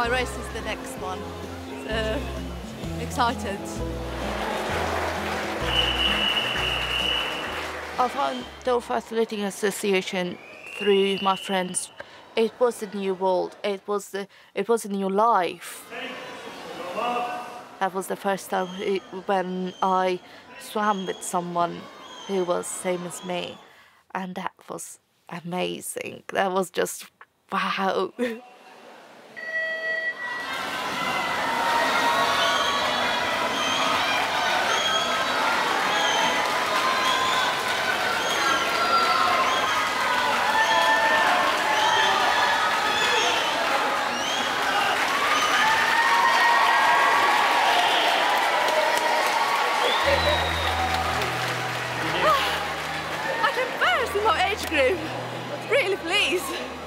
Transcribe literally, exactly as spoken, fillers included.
my race is the next one. So, excited. I found Dover Athletic Association through my friends. It was a new world. It was the, it was a new life. That was the first time it, when I swam with someone who was same as me, and that was amazing. That was just wow.